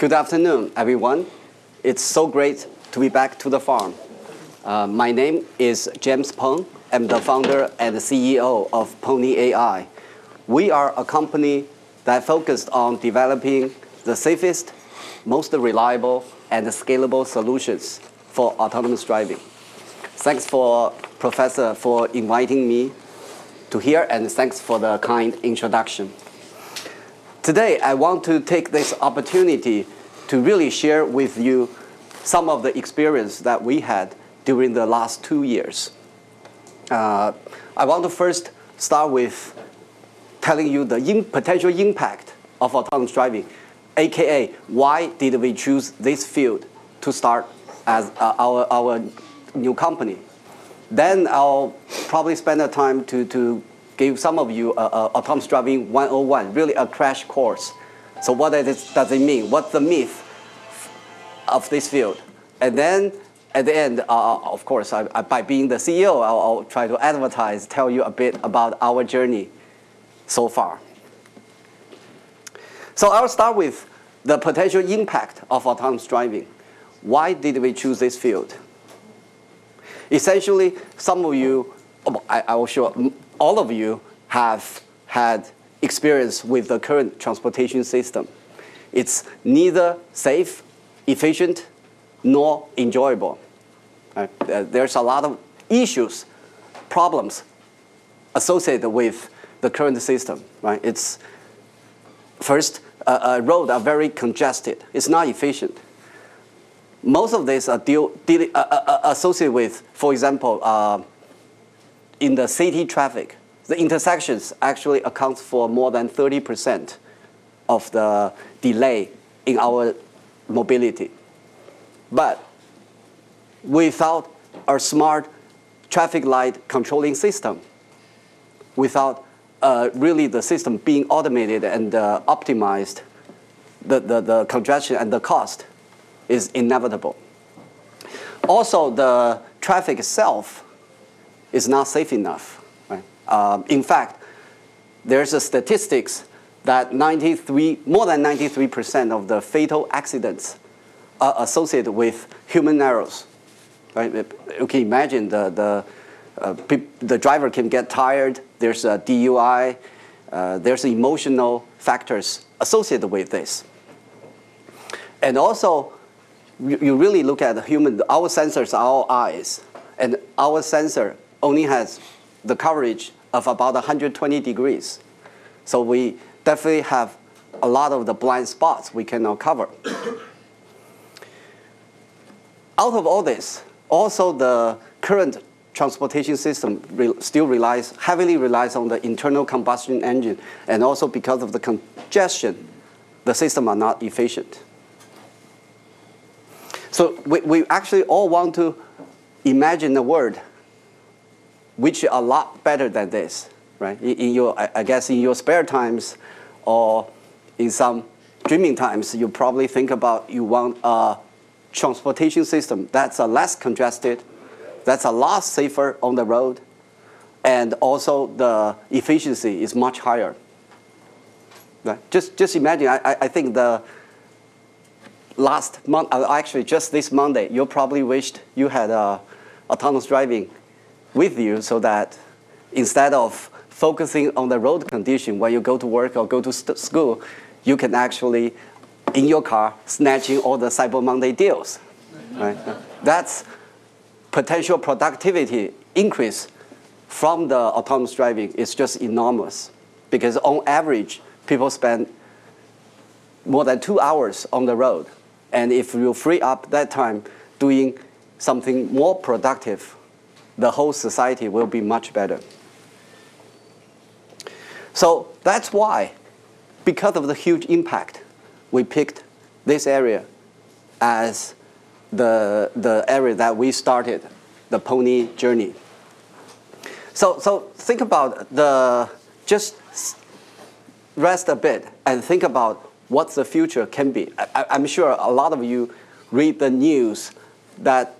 Good afternoon, everyone. It's so great to be back to the farm. My name is James Peng. I'm the founder and CEO of Pony AI. We are a company that focused on developing the safest, most reliable, and scalable solutions for autonomous driving. Thanks, Professor, for inviting me to here, and thanks for the kind introduction. Today, I want to take this opportunity to really share with you some of the experience that we had during the last 2 years. I want to first start with telling you the potential impact of autonomous driving, aka why did we choose this field to start as our new company. Then I'll probably spend the time to give some of you autonomous driving 101, really a crash course. So what does it mean? What's the myth of this field? And then at the end, of course, by being the CEO, I'll try to advertise, tell you a bit about our journey so far. So I'll start with the potential impact of autonomous driving. Why did we choose this field? Essentially, some of you, I will show all of you have had experience with the current transportation system. It's neither safe, efficient, nor enjoyable. There's a lot of issues, problems associated with the current system. Right? It's first, roads are very congested. It's not efficient. Most of these are associated with, for example, in the city traffic. The intersections actually account for more than 30% of the delay in our mobility. But without a smart traffic light controlling system, without really the system being automated and optimized, the congestion and the cost is inevitable. Also, the traffic itself is not safe enough. Right? In fact, there's a statistics that more than 93% of the fatal accidents are associated with human errors. Right? You can imagine the driver can get tired. There's a DUI. There's emotional factors associated with this. And also, you really look at the human. Our sensors are our eyes, and our sensor only has the coverage of about 120 degrees. So we definitely have a lot of the blind spots we cannot cover. Out of all this, also the current transportation system still heavily relies on the internal combustion engine, and also because of the congestion, the system are not efficient. So we actually all want to imagine a world which is a lot better than this, right? I guess in your spare times or in some dreaming times, you probably think about you want a transportation system that's less congested, that's a lot safer on the road, and also the efficiency is much higher. Right? Just imagine, I think the last month, actually just this Monday, you probably wished you had autonomous driving with you so that instead of focusing on the road condition when you go to work or go to school, you can actually, in your car, snatching all the Cyber Monday deals. Right? That's potential productivity increase from the autonomous driving is just enormous, because on average, people spend more than 2 hours on the road. And if you free up that time doing something more productive, the whole society will be much better. So that's why, because of the huge impact, we picked this area as the area that we started the Pony journey. So think about just rest a bit and think about what the future can be. I'm sure a lot of you read the news that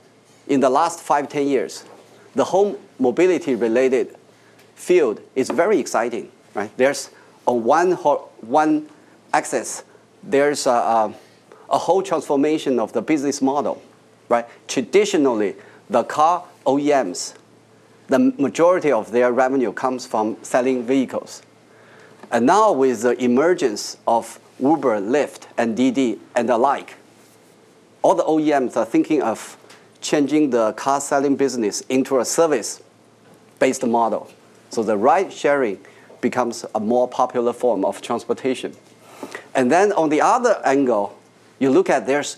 in the last 5-10 years, the whole mobility-related field is very exciting. Right? There's on one axis, there's a whole transformation of the business model, right? Traditionally, the car OEMs, the majority of their revenue comes from selling vehicles. And now with the emergence of Uber, Lyft, and DD, and the like, all the OEMs are thinking of changing the car selling business into a service-based model. So the ride sharing becomes a more popular form of transportation. And then on the other angle, you look at there's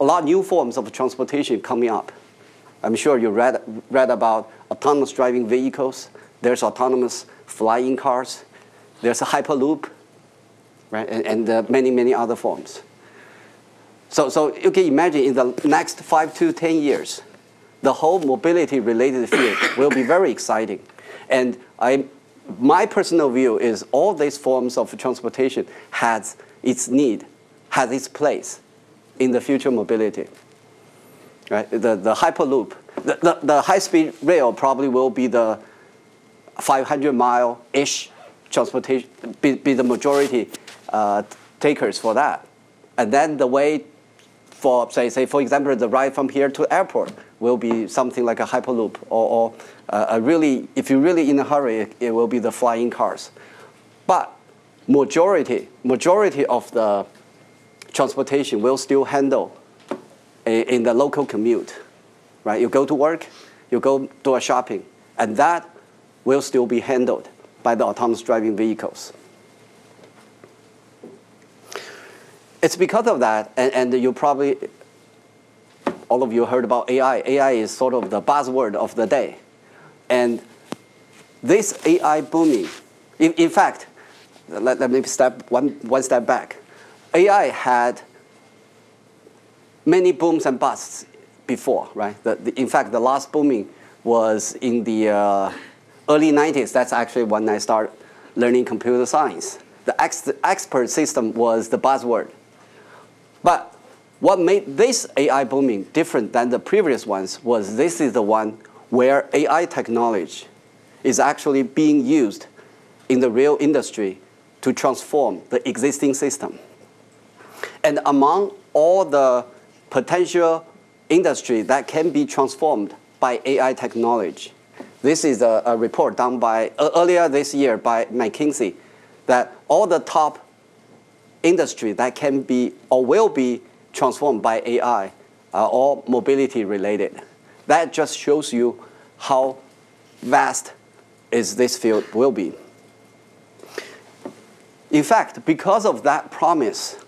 a lot of new forms of transportation coming up. I'm sure you read about autonomous driving vehicles. There's autonomous flying cars. There's a hyperloop, right? And many, many other forms. So you can imagine in the next 5 to 10 years, the whole mobility-related field will be very exciting. And my personal view is all these forms of transportation has its need, has its place in the future mobility. Right? The hyperloop, the high-speed rail probably will be the 500-mile-ish transportation, be the majority takers for that. And then the way for, say for example, the ride from here to airport will be something like a hyperloop, or really, if you're really in a hurry, it will be the flying cars. But majority of the transportation will still handle in the local commute, right? You go to work, you go do a shopping, and that will still be handled by the autonomous driving vehicles. It's because of that, and you probably, all of you heard about AI. AI is sort of the buzzword of the day. And this AI booming, in fact, let me step one step back. AI had many booms and busts before, right? In fact, the last booming was in the early 90s. That's actually when I started learning computer science. The expert system was the buzzword. But what made this AI booming different than the previous ones was this is the one where AI technology is actually being used in the real industry to transform the existing system. And among all the potential industry that can be transformed by AI technology, this is a report done by earlier this year by McKinsey that all the top industry that can be or will be transformed by AI are all mobility related. That just shows you how vast is this field will be. In fact, because of that promise,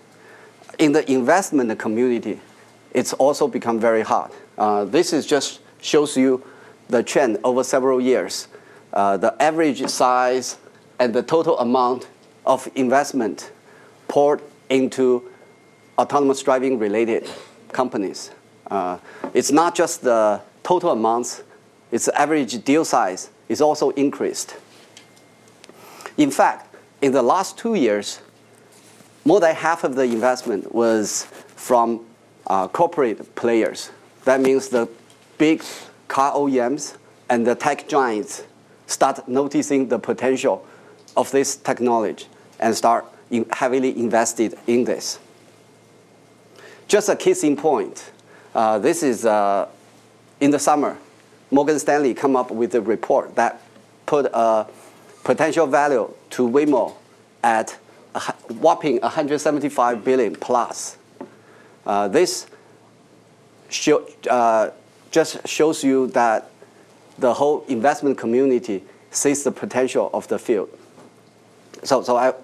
in the investment community, it's also become very hot. This is just shows you the trend over several years, the average size and the total amount of investment poured into autonomous driving related companies. It's not just the total amounts, it's the average deal size is also increased. In fact, in the last 2 years, more than half of the investment was from corporate players. That means the big car OEMs and the tech giants start noticing the potential of this technology and start heavily invested in this. Just a case in point. This is in the summer. Morgan Stanley came up with a report that put a potential value to Waymo at a whopping 175 billion plus. This just shows you that the whole investment community sees the potential of the field. So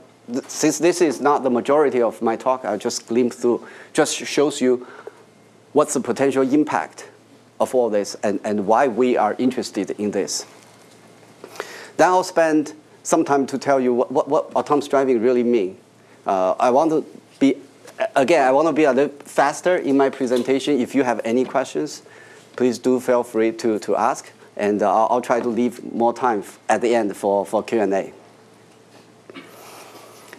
since this is not the majority of my talk, I'll just glimpse through, just shows you what's the potential impact of all this and why we are interested in this. Then I'll spend some time to tell you what autonomous driving really means. I want to be, again, I want to be a little faster in my presentation. If you have any questions, please do feel free to ask. And I'll try to leave more time at the end for Q&A.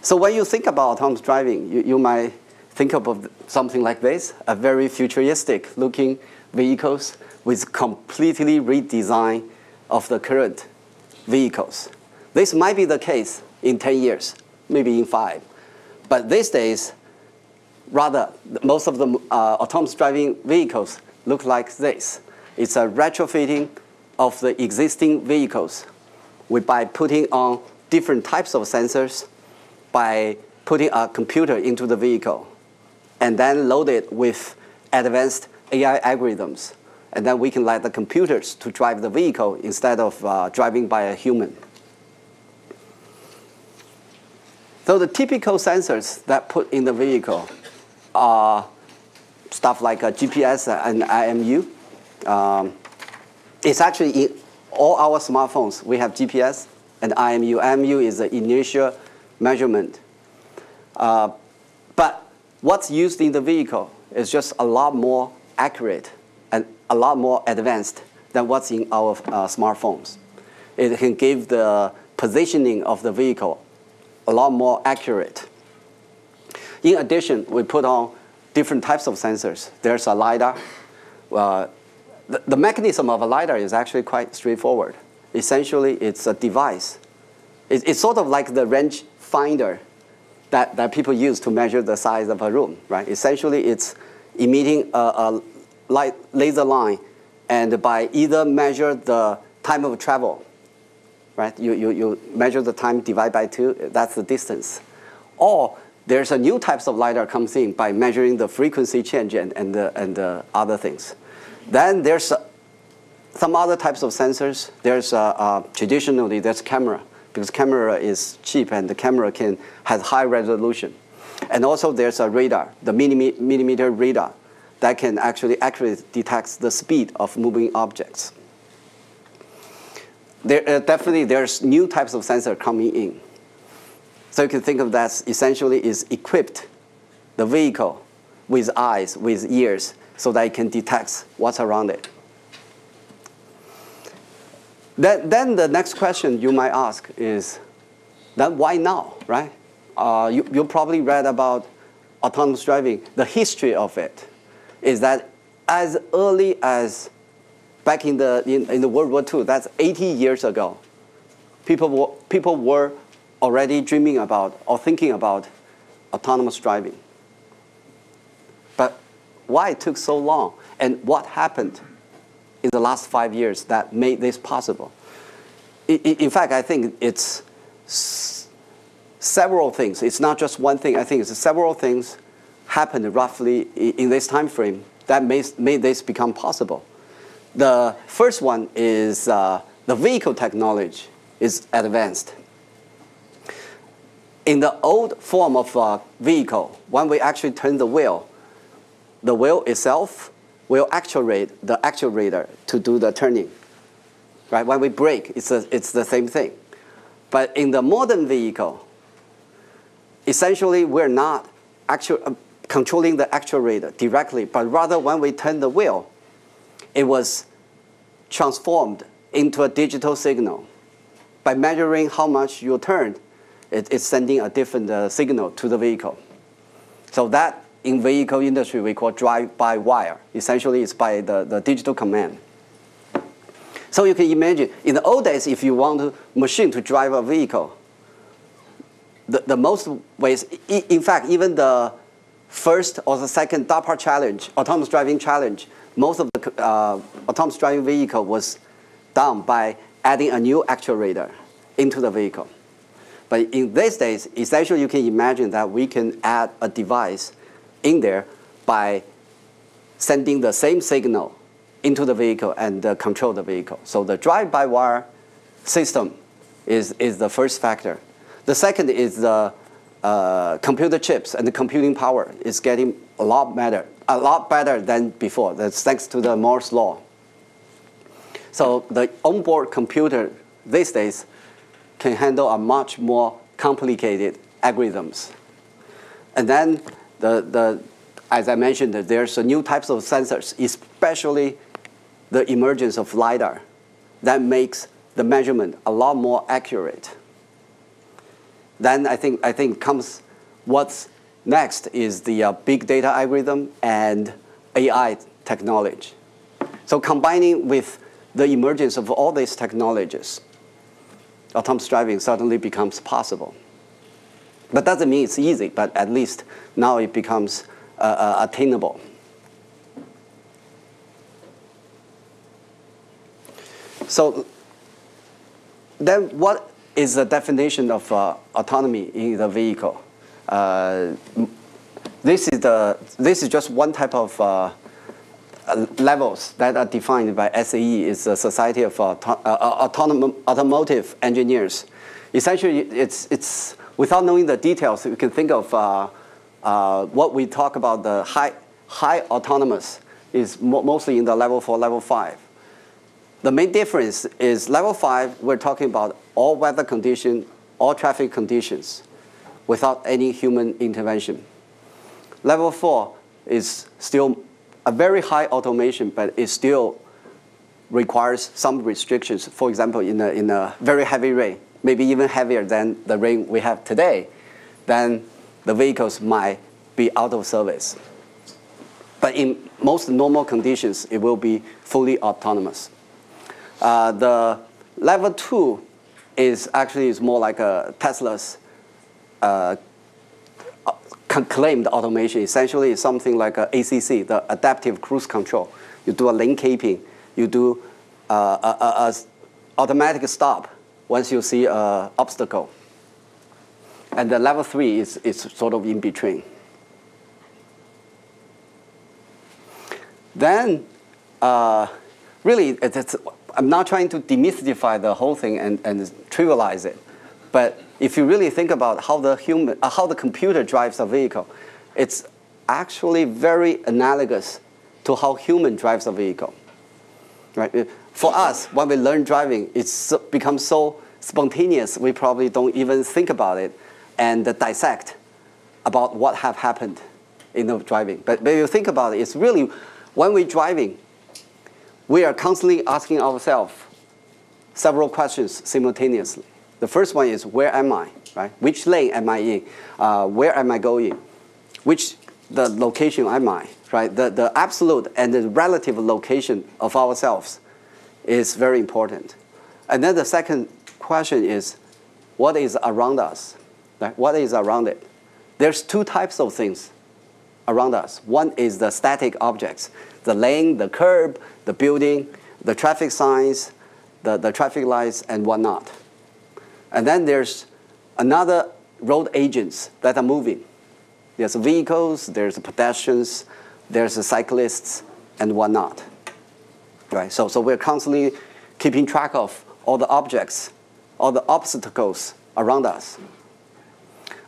So when you think about autonomous driving, you might think about something like this, a very futuristic looking vehicles with completely redesign of the current vehicles. This might be the case in 10 years, maybe in 5. But these days, Rather, most of the autonomous driving vehicles look like this. It's a retrofitting of the existing vehicles by putting on different types of sensors, by putting a computer into the vehicle, and then load it with advanced AI algorithms. And then we can let the computers to drive the vehicle instead of driving by a human. So the typical sensors that put in the vehicle are stuff like a GPS and IMU. It's actually in all our smartphones. We have GPS and IMU. IMU is the inertia measurement. But what's used in the vehicle is just a lot more accurate and a lot more advanced than what's in our smartphones. It can give the positioning of the vehicle a lot more accurate. In addition, we put on different types of sensors. There's a LiDAR. The mechanism of a LiDAR is actually quite straightforward. Essentially, it's a device. It's sort of like the range finder that people use to measure the size of a room, right? Essentially, it's emitting a light laser line, and by either measure the time of travel, right? You measure the time, divide by 2, that's the distance. Or there's a new types of LiDAR comes in by measuring the frequency change and other things. Then there's some other types of sensors. There's traditionally there's camera, because camera is cheap and the camera has high resolution. And also there's a radar, the millimeter radar, that can actually accurately detect the speed of moving objects. Definitely there's new types of sensor coming in. So you can think of that essentially is equipped the vehicle with eyes, with ears, so that it can detect what's around it. Then the next question you might ask is, then why now, right? You probably read about autonomous driving. The history of it is that as early as back in the World War II, that's 80 years ago, people were already dreaming about or thinking about autonomous driving. But why it took so long, and what happened in the last 5 years that made this possible? In fact, I think it's several things. It's not just one thing. I think it's several things happened roughly in this time frame that made this become possible. The first one is the vehicle technology is advanced. In the old form of vehicle, when we actually turn the wheel itself will actuate the actuator to do the turning. Right? When we brake, it's the same thing. But in the modern vehicle, essentially we're not controlling the actuator directly, but rather when we turn the wheel, it was transformed into a digital signal. By measuring how much you turned, it's sending a different signal to the vehicle. So that, in vehicle industry, we call drive-by-wire. Essentially, it's by the digital command. So you can imagine, in the old days, if you want a machine to drive a vehicle, the most ways, in fact, even the first or the second DARPA challenge, autonomous driving challenge, most of the autonomous driving vehicle was done by adding a new actuator into the vehicle. But in these days, essentially you can imagine that we can add a device in there by sending the same signal into the vehicle and control the vehicle. So the drive-by-wire system is the first factor. The second is the computer chips, and the computing power is getting a lot better than before. That's thanks to the Moore's law. So the onboard computer these days can handle a much more complicated algorithms. And then, as I mentioned, there's new types of sensors, especially the emergence of LiDAR, that makes the measurement a lot more accurate. Then I think comes what's next is the big data algorithm and AI technology. So combining with the emergence of all these technologies, autonomous driving suddenly becomes possible. That doesn't mean it's easy, but at least now it becomes attainable. So then what is the definition of autonomy in the vehicle? This is just one type of levels that are defined by SAE, is the Society of Automotive Engineers. Essentially, it's without knowing the details, we can think of what we talk about. The high autonomous is mostly in the level 4, level 5. The main difference is level 5, we're talking about all weather conditions, all traffic conditions, without any human intervention. Level 4 is still a very high automation, but it still requires some restrictions. For example, in a very heavy rain, maybe even heavier than the rain we have today, then the vehicles might be out of service. But in most normal conditions, it will be fully autonomous. The level 2 is more like a Tesla's claimed automation. Essentially, it's something like a ACC, the adaptive cruise control. You do a lane keeping, you do a automatic stop once you see an obstacle. And the level 3 is sort of in between. Then, really, I'm not trying to demystify the whole thing and trivialize it, but if you really think about how the computer drives a vehicle, it's actually very analogous to how human drives a vehicle. Right? For us, when we learn driving, it becomes so spontaneous we probably don't even think about it and dissect about what have happened in the driving. But when you think about it, it's really when we're driving, we are constantly asking ourselves several questions simultaneously. The first one is, where am I? Right? Which lane am I in? Where am I going? Which the location am I? Right? The absolute and the relative location of ourselves is very important. And then the second question is, what is around us? Right? What is around it? There's two types of things around us. One is the static objects, the lane, the curb, the building, the traffic signs, the traffic lights, and whatnot. And then there's another road agents that are moving. There's vehicles, there's pedestrians, there's cyclists, and whatnot. Right? So we're constantly keeping track of all the objects, all the obstacles around us.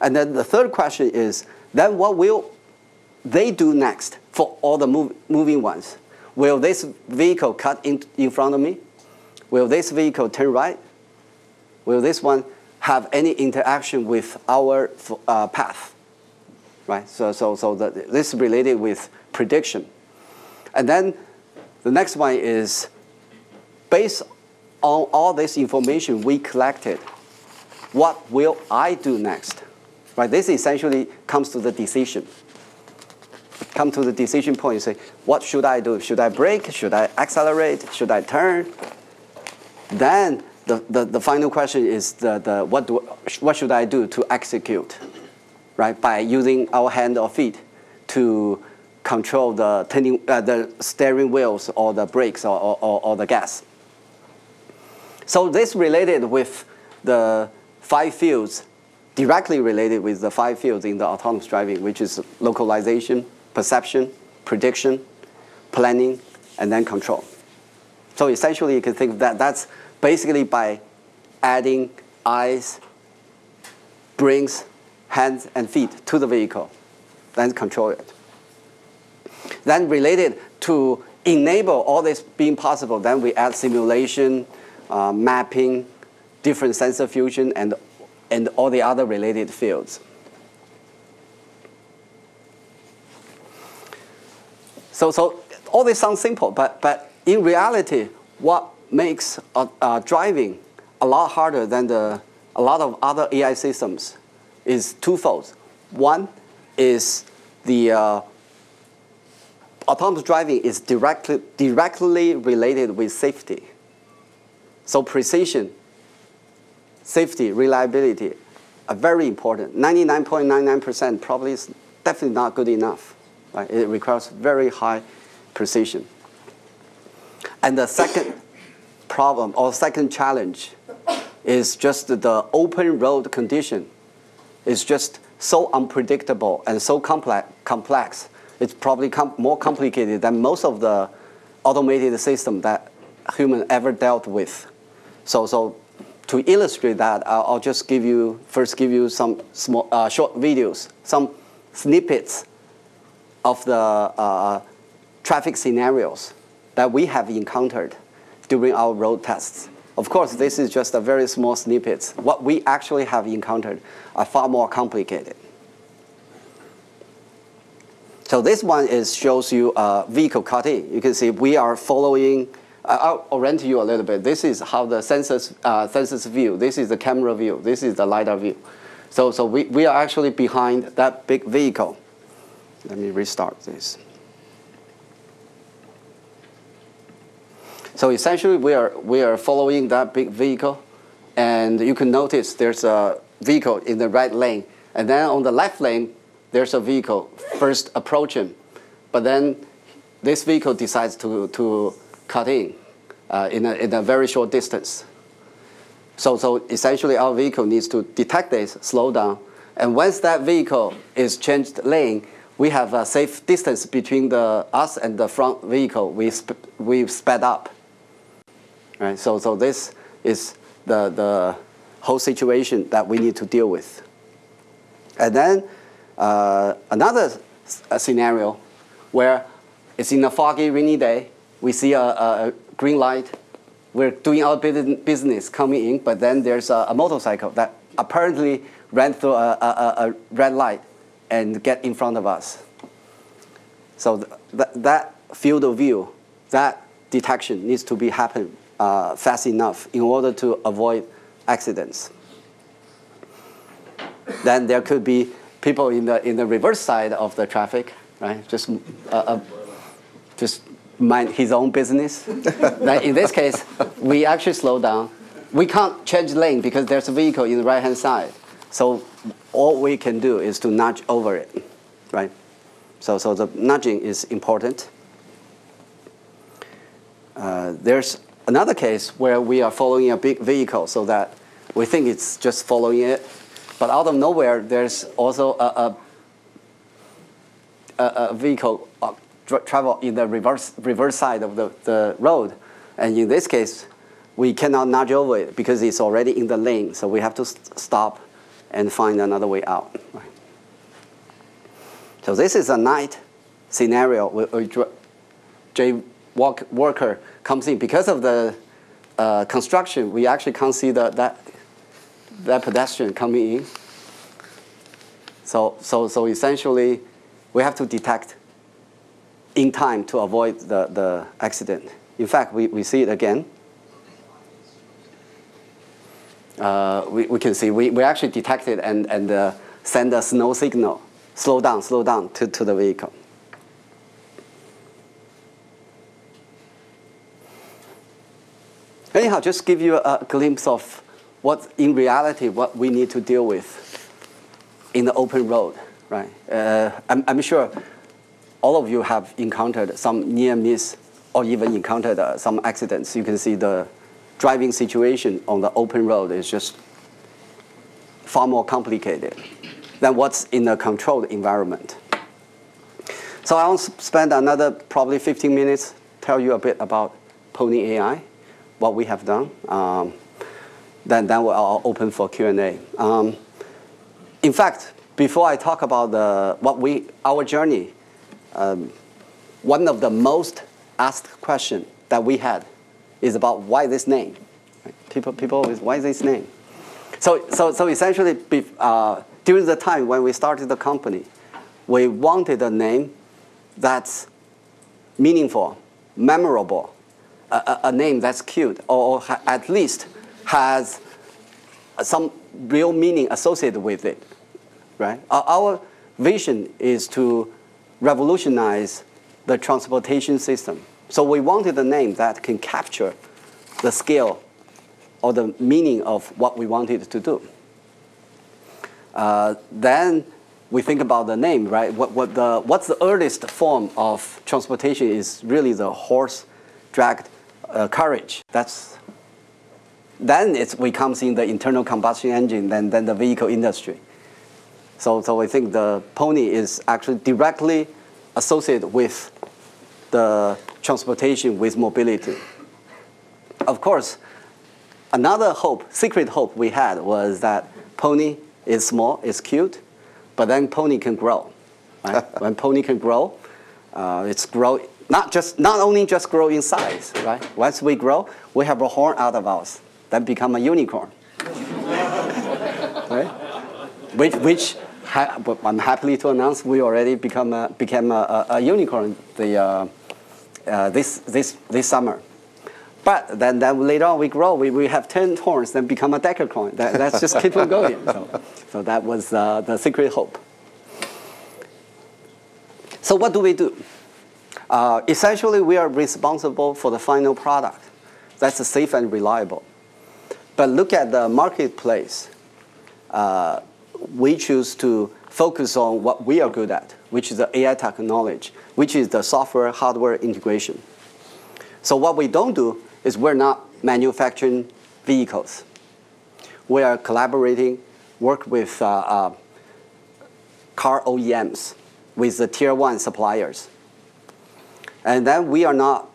And then the third question is, then what will they do next for all the moving ones? Will this vehicle cut in front of me? Will this vehicle turn right? Will this one have any interaction with our path? Right? So this is related with prediction. And then the next one is, based on all this information we collected, what will I do next? Right? This essentially comes to the decision. Come to the decision point and say, what should I do? Should I brake? Should I accelerate? Should I turn? Then the final question is what should I do to execute, right? By using our hand or feet to control the steering wheels or the brakes or the gas. So this related with the 5 fields, directly related with the 5 fields in the autonomous driving, which is localization, perception, prediction, planning, and then control. So essentially, you can think that that's basically by adding eyes, brains, hands, and feet to the vehicle, then control it. Then related to enable all this being possible, then we add simulation, mapping, different sensor fusion, and all the other related fields. So all this sounds simple, but in reality, what makes driving a lot harder than a lot of other AI systems is twofold. One is the autonomous driving is directly related with safety. So precision, safety, reliability are very important. 99.99% probably is definitely not good enough. Right? It requires very high precision. And the second problem or second challenge is just the open road condition. It's just so unpredictable and so complex. It's probably more complicated than most of the automated systems that human ever dealt with. So to illustrate that, I'll just give you some small, short videos, some snippets of the traffic scenarios that we have encountered during our road tests. Of course, this is just a very small snippet. What we actually have encountered are far more complicated. So this one shows you vehicle cutting. You can see we are following. I'll orient you a little bit. This is how the sensors view. This is the camera view. This is the LiDAR view. So we are actually behind that big vehicle. Let me restart this. So essentially, we are following that big vehicle, and you can notice there's a vehicle in the right lane, and then on the left lane, there's a vehicle first approaching, but then this vehicle decides to cut in a very short distance. So essentially, our vehicle needs to detect this, slow down, and once that vehicle is changed lane, we have a safe distance between us and the front vehicle. We've sped up. Right, so this is the whole situation that we need to deal with. And then another scenario where it's in a foggy, rainy day. We see a green light. We're doing our business coming in, but then there's a motorcycle that apparently ran through a red light and get in front of us. So that field of view, that detection needs to be happening fast enough in order to avoid accidents. Then there could be people in the reverse side of the traffic, right? Just mind his own business. In this case, we actually slow down. We can't change lane because there's a vehicle in the right-hand side. So all we can do is to nudge over it, right? So the nudging is important. There's another case where we are following a big vehicle so that we think it's just following it, but out of nowhere, there's also a vehicle travel in the reverse side of the road. And in this case, we cannot nudge over it because it's already in the lane, so we have to stop and find another way out. Right. So this is a night scenario where worker comes in. Because of the construction, we actually can't see that pedestrian coming in. So essentially, we have to detect in time to avoid the accident. In fact, we see it again. We can see we actually detect it and send a snow signal, slow down to the vehicle. Anyhow, just give you a glimpse of what we need to deal with in the open road, right? I'm sure all of you have encountered some near miss or even encountered some accidents. You can see the driving situation on the open road is just far more complicated than what's in a controlled environment. So I'll spend another probably 15 minutes tell you a bit about Pony AI, what we have done. Then we're all open for Q&A. In fact, before I talk about our journey, one of the most asked questions that we had is about why this name. Right? People always, why this name? So essentially, during the time when we started the company, we wanted a name that's meaningful, memorable, a name that's cute, or at least has some real meaning associated with it, right? Our vision is to revolutionize the transportation system. So we wanted a name that can capture the scale or the meaning of what we wanted to do. Then we think about the name, right? What's the earliest form of transportation is really the horse-dragged carriage. Then we come in the internal combustion engine, then the vehicle industry. So I think the pony is actually directly associated with the transportation, with mobility. Of course, another secret hope we had was that pony is small, it's cute, but then pony can grow. Right? When pony can grow, it's grow not only just grow in size. Right? Once we grow, we have a horn out of us, then become a unicorn. Right? Which I'm happy to announce we already became a unicorn this summer. But then later on we grow, we have 10 horns, then become a decacorn. Let's just keep on going. So that was the secret hope. So what do we do? Essentially, we are responsible for the final product. That's safe and reliable. But look at the marketplace. We choose to focus on what we are good at, which is the AI technology, which is the software-hardware integration. So what we don't do is we're not manufacturing vehicles. We are collaborating, work with car OEMs, with the tier one suppliers. And then we are not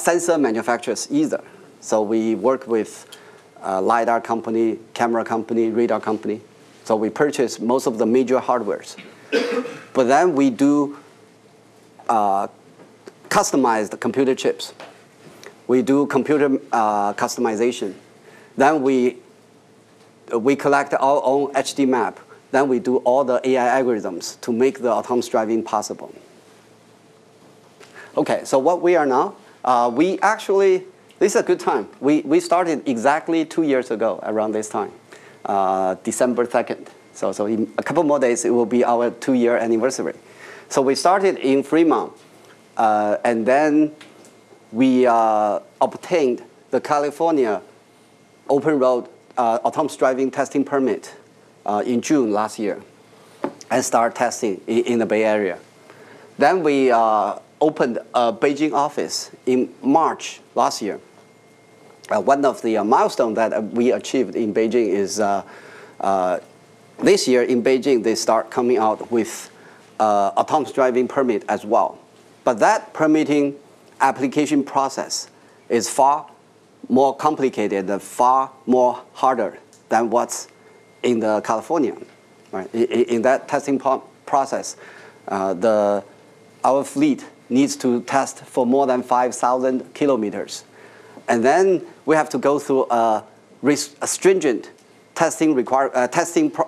sensor manufacturers either. So we work with LiDAR company, camera company, radar company. So we purchase most of the major hardwares. But then we do customized computer chips. We do computer customization. Then we collect our own HD map. Then we do all the AI algorithms to make the autonomous driving possible. Okay, so what we are now, we actually, this is a good time. We started exactly 2 years ago around this time, December 2nd. So in a couple more days, it will be our 2-year anniversary. So we started in Fremont. And then we obtained the California open road autonomous driving testing permit in June last year and start testing in the Bay Area. Then we opened a Beijing office in March last year. One of the milestones that we achieved in Beijing is this year in Beijing, they start coming out with autonomous driving permit as well. But that permitting application process is far more complicated and far more harder than what's in the California. Right? In that testing process, our fleet needs to test for more than 5,000 kilometers. And then we have to go through a stringent testing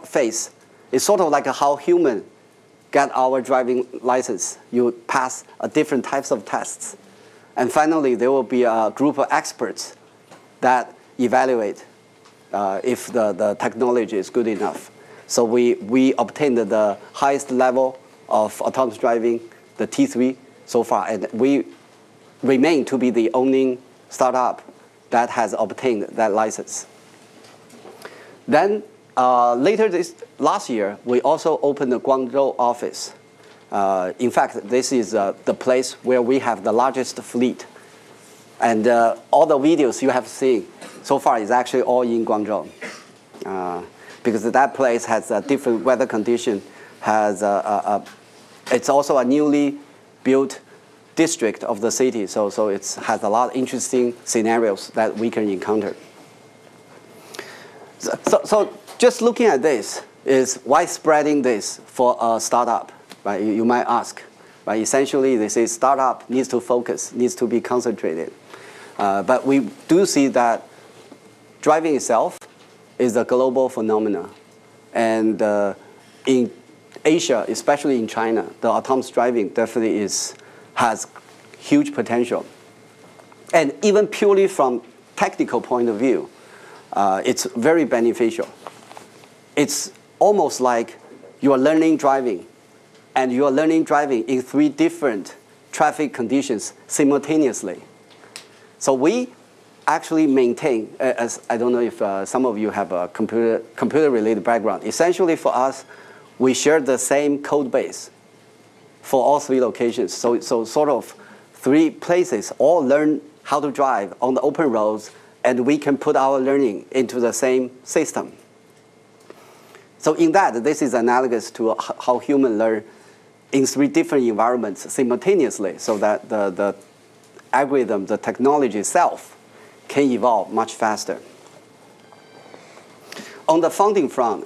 phase. It's sort of like how human get our driving license. You pass different types of tests. And finally, there will be a group of experts that evaluate if the technology is good enough. So we obtained the highest level of autonomous driving, the T3 so far. And we remain to be the only startup that has obtained that license. Then later last year, we also opened the Guangzhou office. In fact, this is the place where we have the largest fleet. And all the videos you have seen so far is actually all in Guangzhou. Because that place has a different weather condition. It's also a newly built district of the city. So it has a lot of interesting scenarios that we can encounter. So just looking at this is why spreading this for a startup, right? You might ask, right? Essentially, they say startup needs to focus, needs to be concentrated. But we do see that driving itself is a global phenomenon. And in Asia, especially in China, the autonomous driving definitely has huge potential. And even purely from technical point of view, it's very beneficial. It's almost like you are learning driving, and you are learning driving in 3 different traffic conditions simultaneously. So we actually maintain, as I don't know if some of you have a computer-related background. Essentially for us, we share the same code base for all three locations. So sort of three places all learn how to drive on the open roads, and we can put our learning into the same system. So in that, this is analogous to how humans learn in three different environments simultaneously, so that the algorithm, the technology itself, can evolve much faster. On the funding front,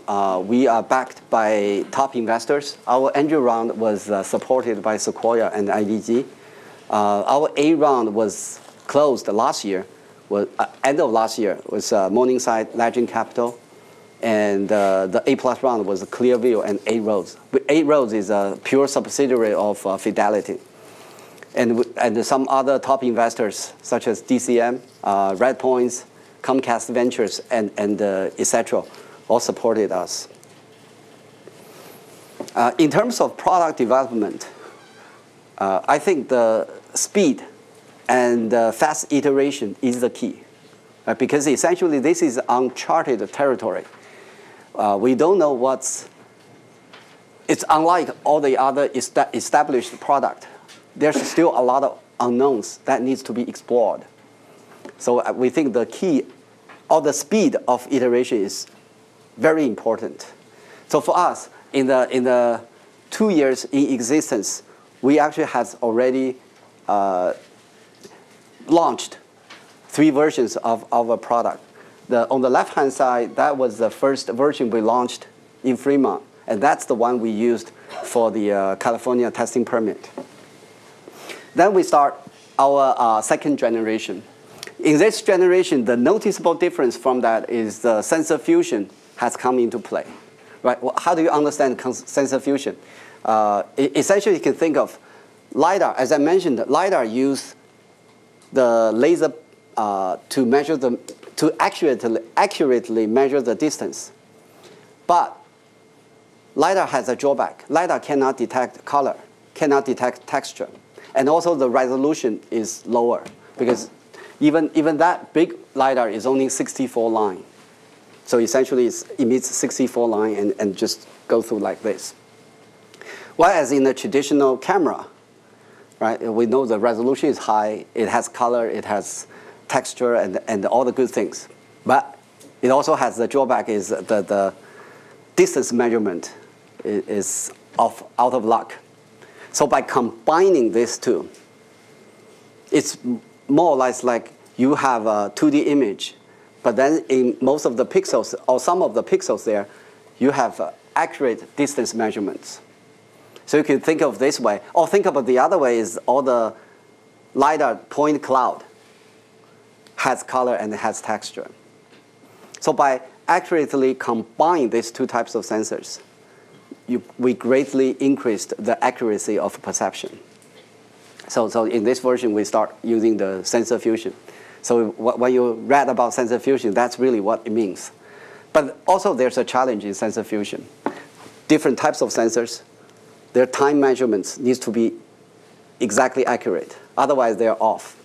we are backed by top investors. Our angel round was supported by Sequoia and IDG. Our A round was closed last year, end of last year, was Morningside Legend Capital. And the A-plus round was Clearview and 8 Roads. 8 Roads is a pure subsidiary of Fidelity. And some other top investors, such as DCM, Redpoints, Comcast Ventures, and et cetera, all supported us. In terms of product development, I think the speed and fast iteration is the key, because essentially this is uncharted territory. We don't know what's, it's unlike all the other established product. There's still a lot of unknowns that needs to be explored. So we think the key or the speed of iteration is very important. So for us, in the 2 years in existence, we actually have already launched 3 versions of our product. On the left-hand side, that was the first version we launched in Fremont, and that's the one we used for the California testing permit. Then we start our 2nd generation. In this generation, the noticeable difference from that is the sensor fusion has come into play. Right? Well, how do you understand sensor fusion? Essentially, you can think of LiDAR. As I mentioned, LiDAR uses the laser to measure the to accurately measure the distance. But LiDAR has a drawback. LiDAR cannot detect color, cannot detect texture. And also the resolution is lower, because even that big LiDAR is only 64 line. So essentially it emits 64 line and just go through like this. Whereas in the traditional camera, right, we know the resolution is high, it has color, it has texture and all the good things. But it also has the drawback is that the distance measurement is out of luck. So by combining these two, it's more or less like you have a 2D image, but then in most of the pixels or some of the pixels there, you have accurate distance measurements. So you can think of this way, or think about the other way is all the LiDAR point cloud has color and it has texture. So by accurately combining these two types of sensors, we greatly increased the accuracy of perception. So in this version, we start using the sensor fusion. So when you read about sensor fusion, that's really what it means. But also there's a challenge in sensor fusion. Different types of sensors, their time measurements needs to be exactly accurate. Otherwise, they're off.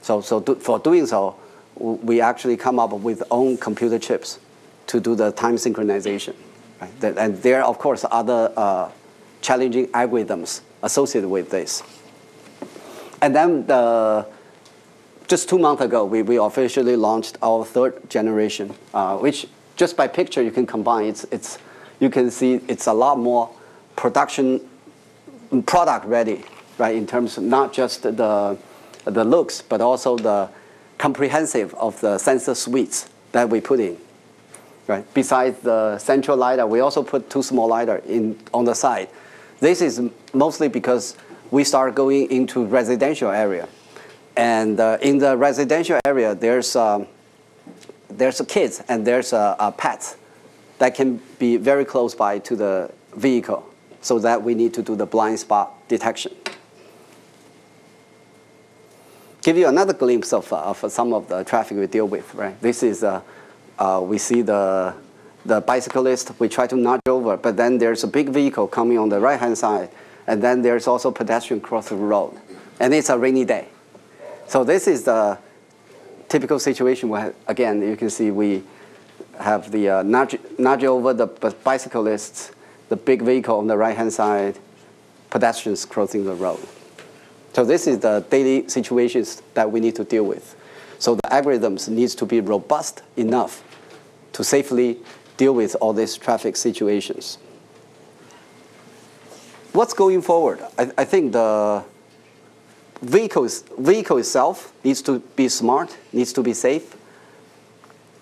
For doing so, we actually come up with own computer chips to do the time synchronization. Right? And there are, of course, other challenging algorithms associated with this. And then just 2 months ago, we officially launched our 3rd generation, which just by picture you can combine. You can see it's a lot more product ready, right? In terms of not just the looks, but also the comprehensive of the sensor suites that we put in. Right? Besides the central LiDAR, we also put 2 small LiDAR on the side. This is mostly because we start going into residential area. And in the residential area, there's kids and there's pets that can be very close by to the vehicle, so that we need to do the blind spot detection. Give you another glimpse of some of the traffic we deal with, right? This is, we see the bicyclist, we try to nudge over, but then there's a big vehicle coming on the right-hand side, and then there's also pedestrian cross the road, and it's a rainy day. So this is the typical situation where, again, you can see we have the nudge over the bicyclists, the big vehicle on the right-hand side, pedestrians crossing the road. So this is the daily situations that we need to deal with. So the algorithms needs to be robust enough to safely deal with all these traffic situations. What's going forward? I think the vehicle itself needs to be smart, needs to be safe.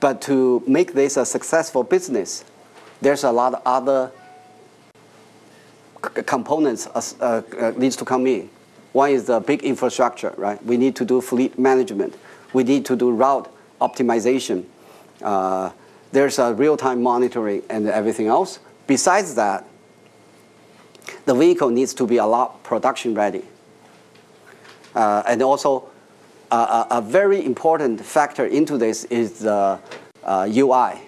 But to make this a successful business, there's a lot of other components needs to come in. One is the big infrastructure, right? We need to do fleet management. We need to do route optimization. There's a real-time monitoring and everything else. Besides that, the vehicle needs to be a lot production ready. And also, a very important factor into this is the UI,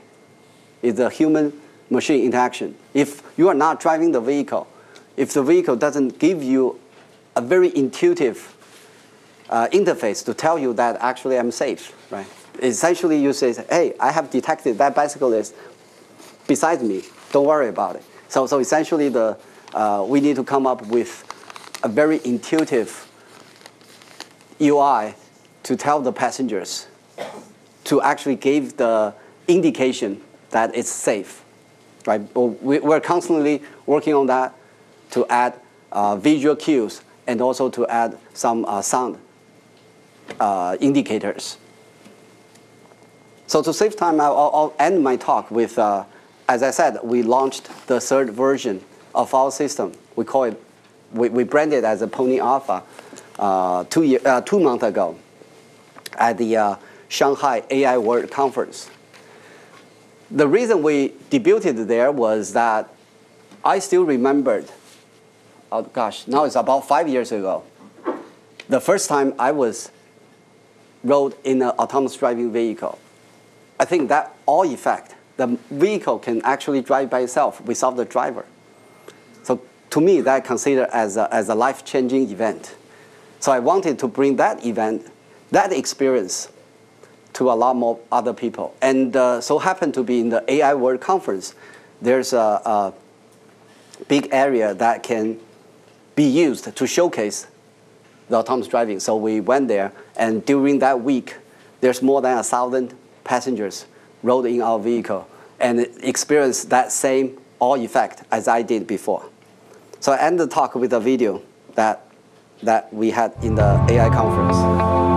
is the human-machine interaction. If you are not driving the vehicle, if the vehicle doesn't give you a very intuitive interface to tell you that actually I'm safe, right? Essentially you say, hey, I have detected that bicyclist beside me, don't worry about it. So essentially we need to come up with a very intuitive UI to tell the passengers to actually give the indication that it's safe, right? We're constantly working on that to add visual cues and also to add some sound indicators. So to save time, I'll end my talk with, as I said, we launched the third version of our system. We call it, we branded it as a Pony Alpha 2 months ago at the Shanghai AI World Conference. The reason we debuted there was that I still remembered, oh gosh, now it's about 5 years ago, the first time I rode in an autonomous driving vehicle. I think that all effect, the vehicle can actually drive by itself without the driver. So to me, that I consider as a life-changing event. So I wanted to bring that event, that experience, to a lot more other people. And so happened to be in the AI World Conference, there's a big area that can be used to showcase the autonomous driving. So we went there, and during that week, there's more than 1,000 passengers rode in our vehicle and experienced that same awe effect as I did before. So I end the talk with a video that we had in the AI conference.